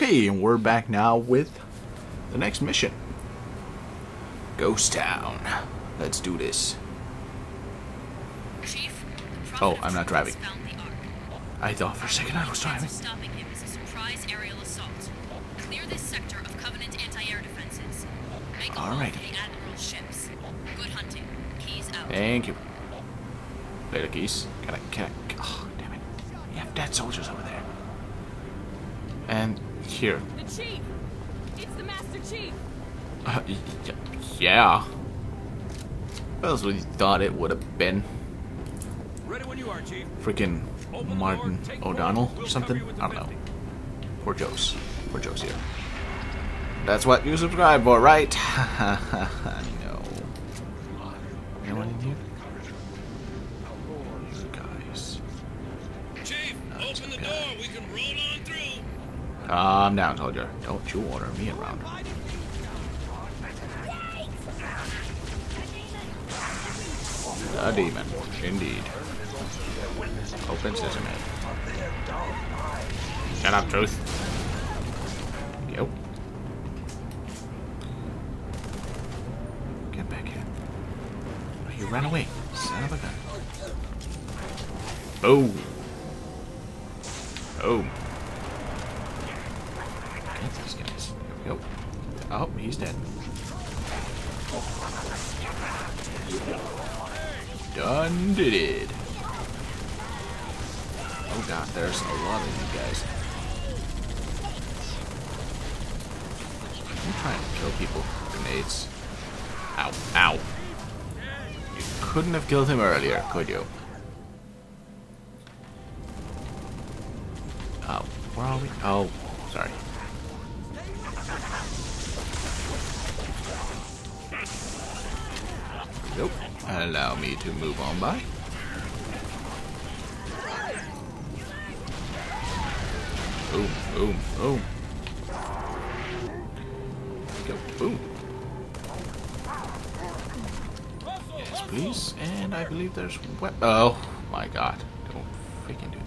Okay, and we're back now with the next mission. Ghost Town. Let's do this. Chief, oh, I'm not driving. I thought for a second I was driving. Stopping him is a surprise aerial assault. Clear this sector of Covenant anti-air defenses. Make all right. The Admiral's ships. Good hunting. Keys out. Thank you. Later, Keys. Can I? Oh, damn it. You have dead soldiers over there. And here. The chief. It's the Master Chief. Yeah. That's what you thought it would have been. Ready when you are, Chief. Freaking Martin O'Donnell or something. I don't know. Poor jokes. Poor jokes here. That's what you subscribe for, right? No. Anyone in here? These guys. Chief, open the door. We can roll on through. Calm down, soldier. Don't you order me around. A demon, indeed. Open sesame. Shut up, Truth. Yo. Get back here. Oh, you ran away. Son of a gun. Oh. Oh. Get these guys. Yo. Oh, he's dead. Done did it. Oh god, there's a lot of you guys. I'm trying to kill people. Grenades. Ow, ow. You couldn't have killed him earlier, could you? Oh, where are we? Oh, sorry. Nope. Allow me to move on by. Boom, boom, boom. Go, boom. Yes, please. And I believe there's oh my god. Don't freaking do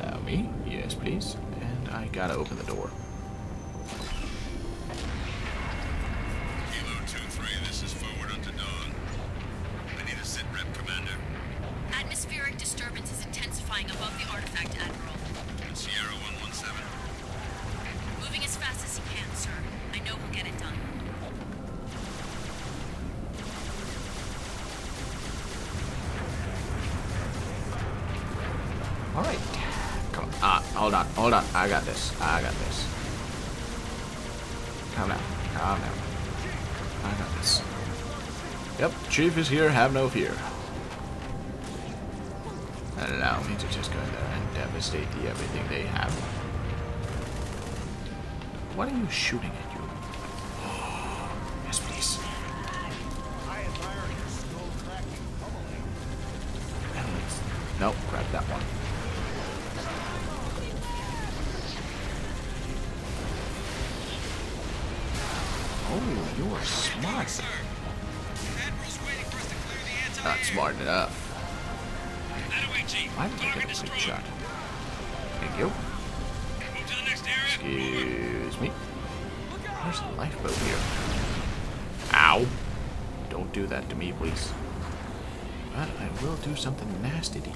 that. Allow me. Yes, please. And I gotta open the door. Hold on, I got this, I got this. Calm down, calm down. I got this. Yep, Chief is here, have no fear. Allow me to just go in there and devastate the everything they have. What are you shooting at, you? Oh, yes, please. Nope, grab that one. Oh, you are smart. Not smart enough. Why did I get a big shot? Thank you. Excuse me. There's a lifeboat here. Ow. Don't do that to me, please. But I will do something nasty to you.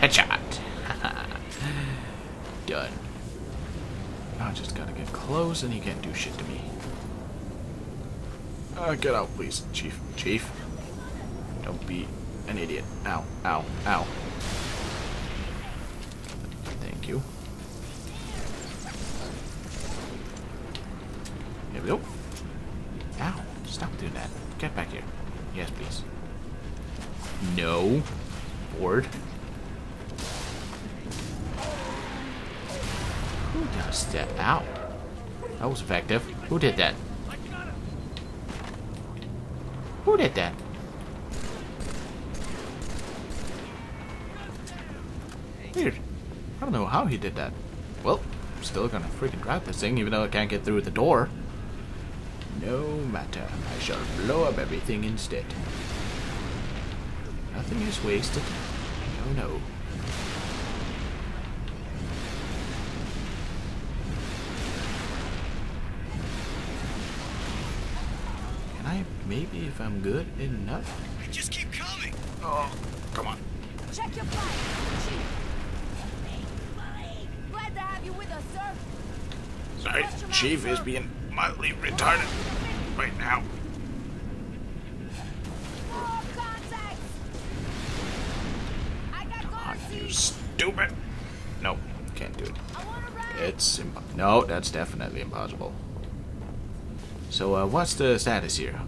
Headshot. Done. Now I just gotta get close and he can't do shit to me. Get out, please, Chief. Chief. Don't be an idiot. Ow, ow, ow. Thank you. Here we go. Ow, stop doing that. Get back here. Yes, please. No. Board. Who does that? Ow. That was effective. Who did that? Who did that? Weird. I don't know how he did that. Well, I'm still gonna freaking drive this thing even though I can't get through the door. No matter. I shall blow up everything instead. Nothing is wasted. No. Can I, maybe if I'm good enough? I just keep coming! Oh, come on. Check your flight, Chief. Glad to have you with us, sir. Sorry, Chief is being mildly retarded right now. You stupid! No, can't do it. It's no, that's definitely impossible. So, what's the status here?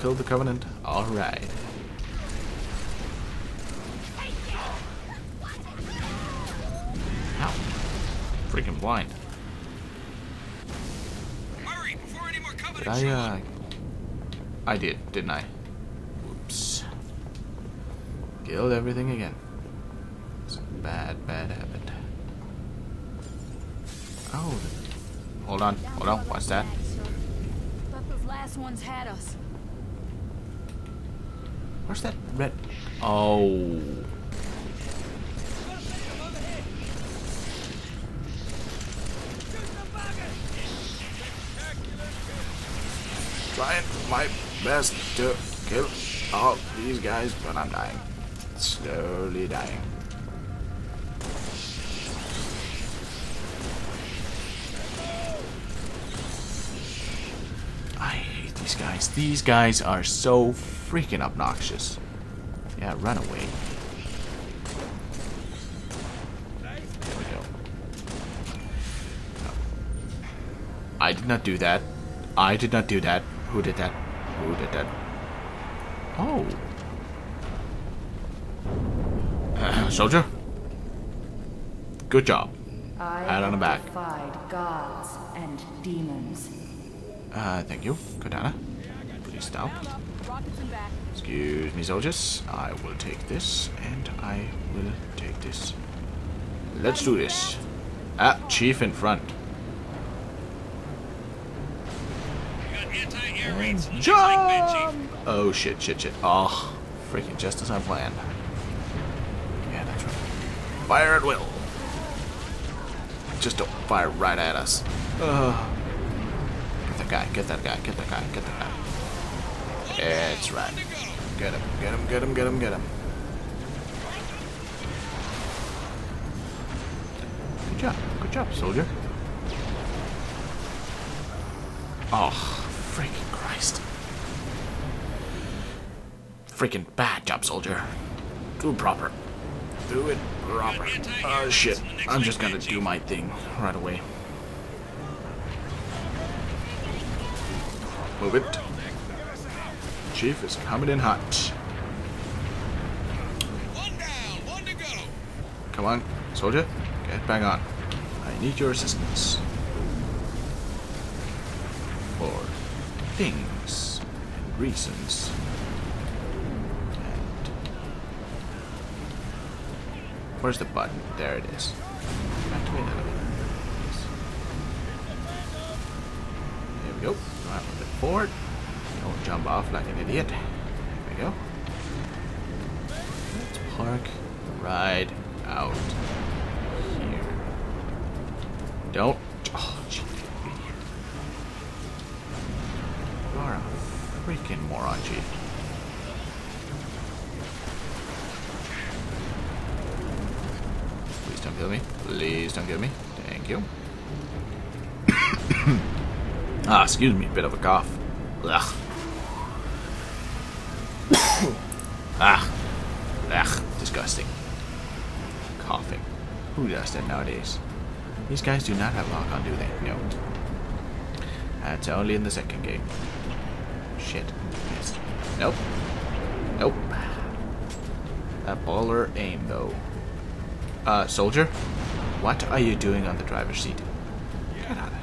Kill the Covenant. All right. Ow! Freaking blind. Hurry before any more Covenant. I did, didn't I? Oops. Killed everything again. Bad habit. Oh, hold on. What's that? But those last ones had us. Where's that red? Oh. Trying my best to kill all these guys, but I'm dying. Slowly dying. Guys, these guys are so freaking obnoxious. Yeah, run away. There we go. No. I did not do that. I did not do that. Who did that? Who did that? Oh. Soldier. Good job. Pat on the back. Gods and demons. Thank you, Kodana. Please stop. Excuse me, soldiers. I will take this, and I will take this. Let's do this. Ah, Chief in front. And jump! Oh, shit. Oh, freaking just as I planned. Yeah, that's right. Fire at will. Just don't fire right at us. Ugh. Get that guy. That's right. Get him. Good job, soldier. Oh, freaking Christ. Freaking bad job, soldier. Do it proper. Oh, shit. I'm just gonna do my thing right away. Move it. Chief is coming in hot. One down, one to go. Come on, soldier, get back on. I need your assistance. For things and reasons. And where's the button? There it is. Activate enemy. There we go. Right, a bit forward. Don't jump off like an idiot. There we go. Let's park right out here. Don't. Oh, jeez. You are a freaking moron, Chief. Please don't kill me. Thank you. Ah, excuse me, bit of a cough. Ugh. Disgusting. Coughing. Who does that nowadays? These guys do not have lock on, do they? No. That's only in the second game. Shit. Yes. Nope. That baller aim, though. Soldier? What are you doing on the driver's seat? Get out of there.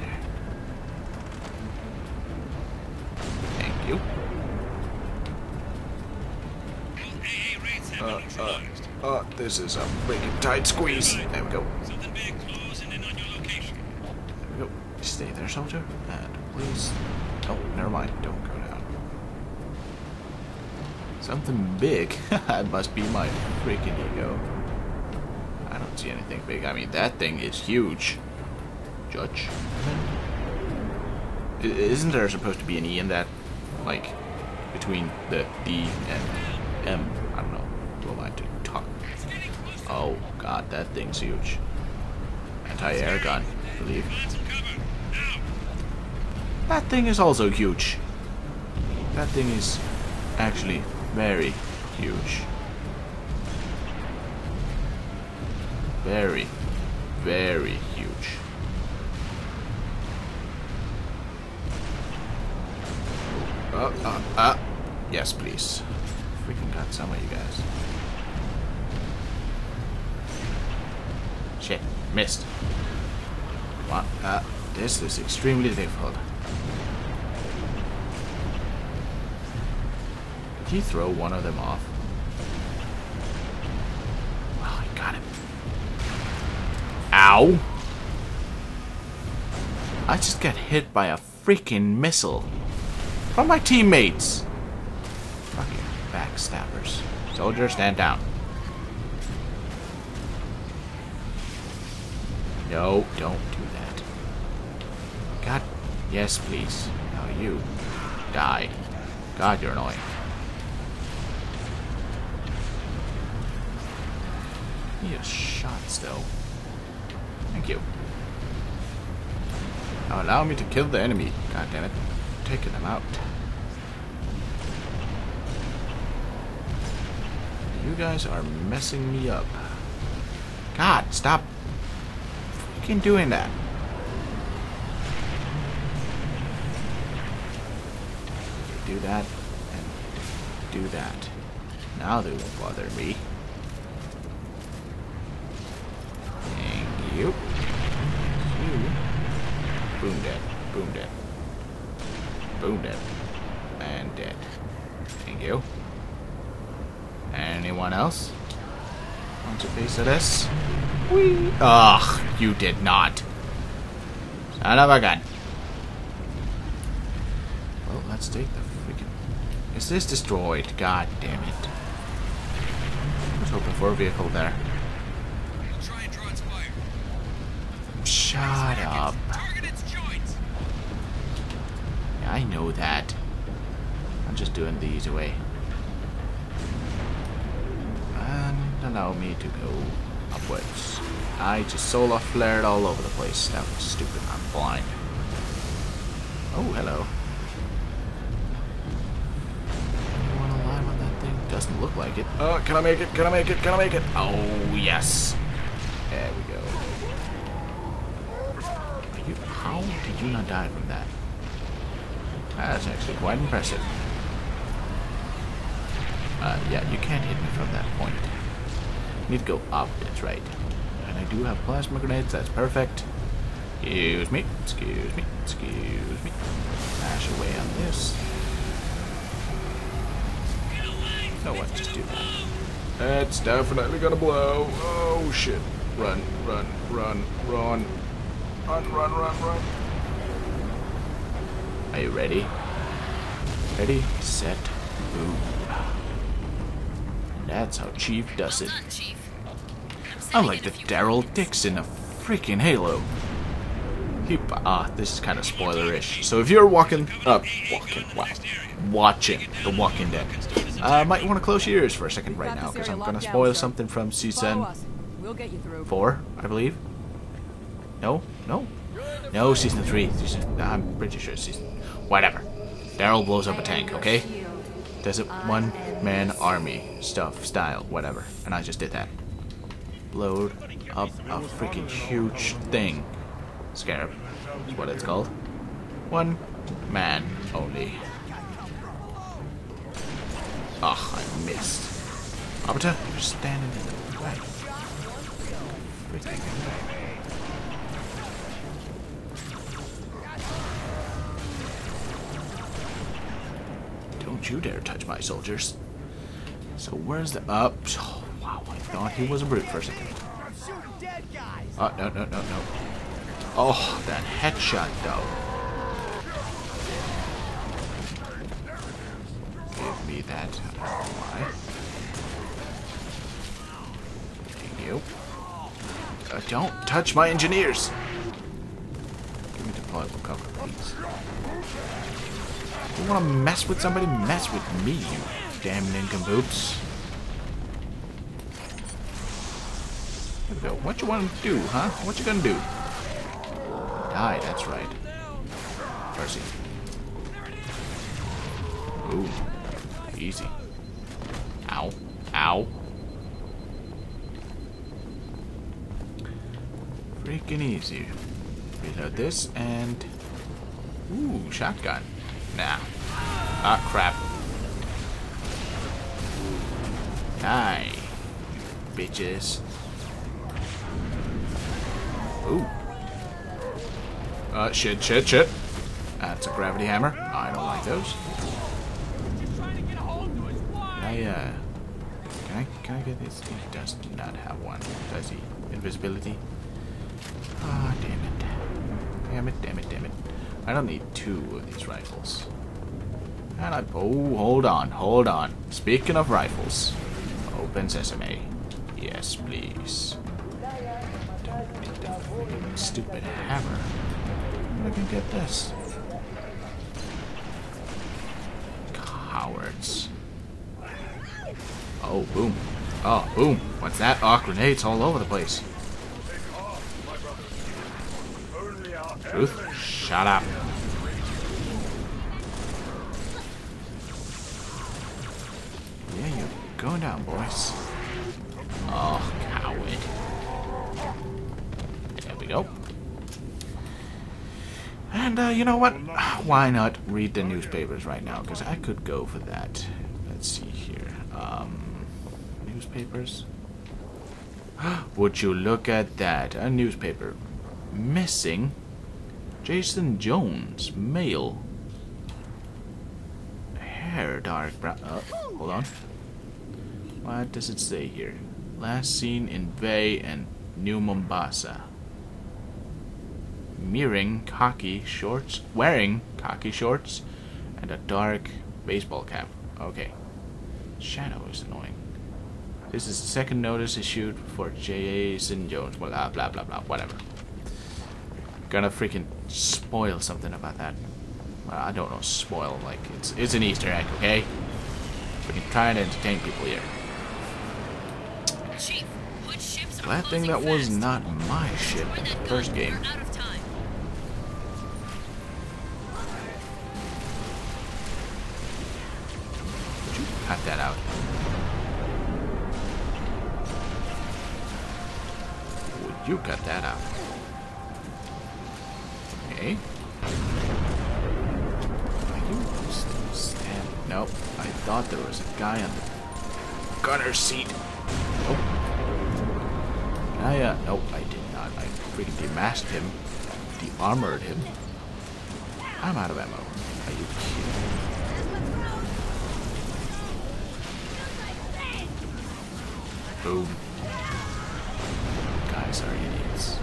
This is a freaking tight squeeze. There we go. Stay there, soldier. And please. Oh, never mind. Don't go down. It's Something big. It must be my freaking ego. I don't see anything big. I mean, that thing is huge. Judge. Isn't there supposed to be an E in that? Like, between the D and M. I don't know. We'll like to talk. Oh, God, that thing's huge. Anti-air gun, I believe. That thing is also huge. That thing is actually very huge. Very, very huge. Yes, please. Freaking got some of you guys. Shit, missed. Come on. This is extremely difficult. Did he throw one of them off? Wow, I got him. Ow! I just got hit by a freaking missile. From my teammates! Fucking backstabbers. Soldier, stand down. No, don't do that. God, yes, please. Now you die. God, you're annoying. Need a shot still. Thank you. Now allow me to kill the enemy. God damn it. Taking them out. You guys are messing me up. God, stop freaking doing that. Do that and do that. Now they won't bother me. Thank you. Boom dead. Boom dead. Boom, dead. And dead. Thank you. Anyone else? Want a piece of this? Whee! Ugh, you did not. Son of a gun. Well, let's take the freaking... Is this destroyed? God damn it. Let's open for a vehicle there. Try and draw its fire. Shut up. I know that. I'm just doing the easy way. And allow me to go upwards. I just solar flared all over the place. That was stupid. I'm blind. Oh, hello. Anyone alive on that thing? Doesn't look like it. Oh, can I make it? Can I make it? Can I make it? Oh, yes. There we go. Are you, how did you not die from that? That's actually quite impressive. Yeah, you can't hit me from that point. Need to go up, that's right. And I do have plasma grenades, that's perfect. Excuse me, excuse me, excuse me. Smash away on this. No, let's just do that. That's definitely gonna blow. Oh shit. Run, run, run, run. Run, run, run, run. Are you ready? Ready, set, move. And that's how Chief does it. I'm like the Daryl Dixon of freaking Halo. This is kind of spoilerish. So if you're watching The Walking Dead, might want to close your ears for a second right now because I'm gonna spoil something from season 4, I believe. No, no. No, season 3. Season, I'm pretty sure season. Whatever. Daryl blows up a tank, okay? There's a one-man army stuff, style, whatever. And I just did that. Blowed up a freaking huge thing. Scarab is what it's called. One man only. Ugh, I missed. Arbiter, you're standing in the way. Freaking baby. Don't you dare touch my soldiers. So where's the up? Oh, wow, I thought he was a brute for a second. Oh, no, no, no, no. Oh, that headshot, though. Give me that. Don't touch my engineers! Give me deployable cover, please. You want to mess with somebody? Mess with me, you damn nincompoops. There we go. What you want to do, huh? What you gonna do? Die, that's right. Percy. Ooh. Easy. Ow. Ow. Freaking easy. Reload this and... Ooh, shotgun. Nah. Ah, crap. Hi, you bitches. Ooh. Shit. That's a gravity hammer. I don't like those. Can I get this? He does not have one, does he? Invisibility? Ah, damn it. Damn it. I don't need two of these rifles. And I... Oh, hold on. Speaking of rifles. Open sesame. Yes, please. Don't need the stupid hammer. I can get this. Cowards. Oh, boom. Oh, boom. What's that? Oh, grenades all over the place. Truth? Shut up. Yeah, you're going down, boys. Oh, coward. There we go. And, you know what? Why not read the newspapers right now? Because I could go for that. Let's see here. Newspapers. Would you look at that? A newspaper. Missing. Jason Jones, male. Hair dark brown. Hold on. What does it say here? Last seen in Bay and New Mombasa. Mirroring khaki shorts, wearing khaki shorts, and a dark baseball cap. Okay. Shadow is annoying. This is the second notice issued for Jason Jones. Blah blah blah blah. Whatever. Gonna freaking spoil something about that. Well, I don't know, spoil, like, it's an Easter egg, okay? We can try and entertain people here. Chief, what ships are glad thing that fast. Was not my ship in the first game. Would you cut that out? Would you cut that out? Are you still standing? Nope. I thought there was a guy on the gunner's seat. Nope. Nope, I did not. I freaking demasked him. De-armored him. I'm out of ammo. Are you kidding? Boom. Guys are idiots.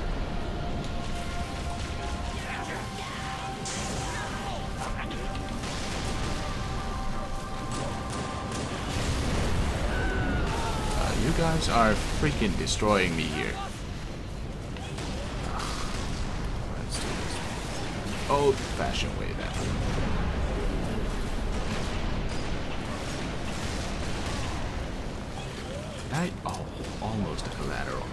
You guys are freaking destroying me here. Let's do this old-fashioned way that way. Oh, almost a collateral.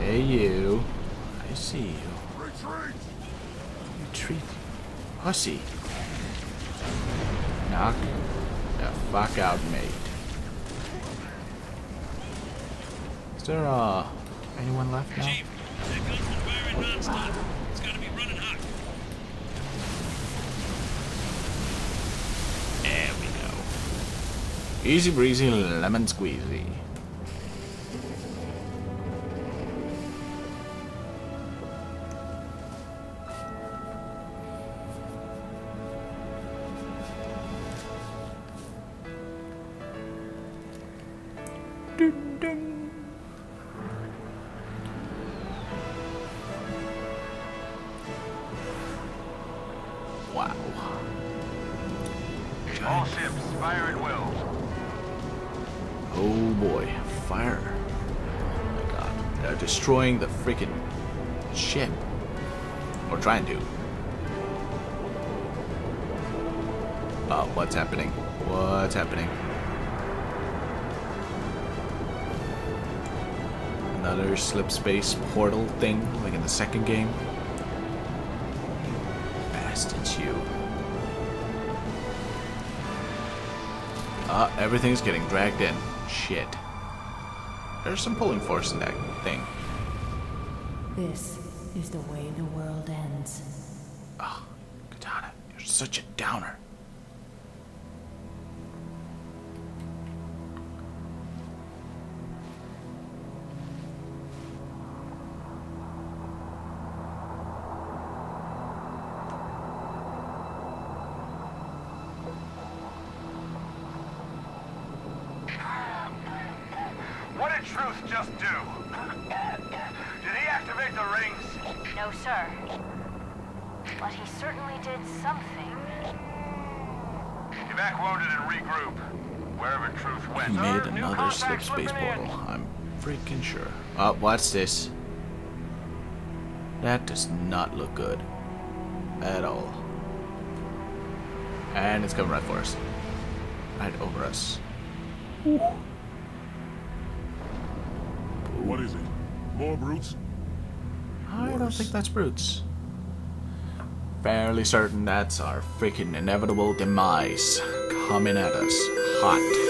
Hey, you. I see you. Retreat. Hussy. Knock the fuck out, mate. Is there anyone left now? Chief, that gun's been firing nonstop. It's gotta be running hot. There we go. Easy breezy, lemon squeezy. Oh boy, fire. are destroying the freaking ship. Or trying to. Oh, what's happening? What's happening? Another slip space portal thing, like in the second game. Bastards, you. Everything's getting dragged in. Shit. There's some pulling force in that thing. This is the way the world ends. Oh, Kodana, you're such a downer. What's this? That does not look good at all. And it's coming right for us. Right over us. Ooh. What is it? More brutes? I don't think that's brutes. Fairly certain that's our freaking inevitable demise coming at us hot.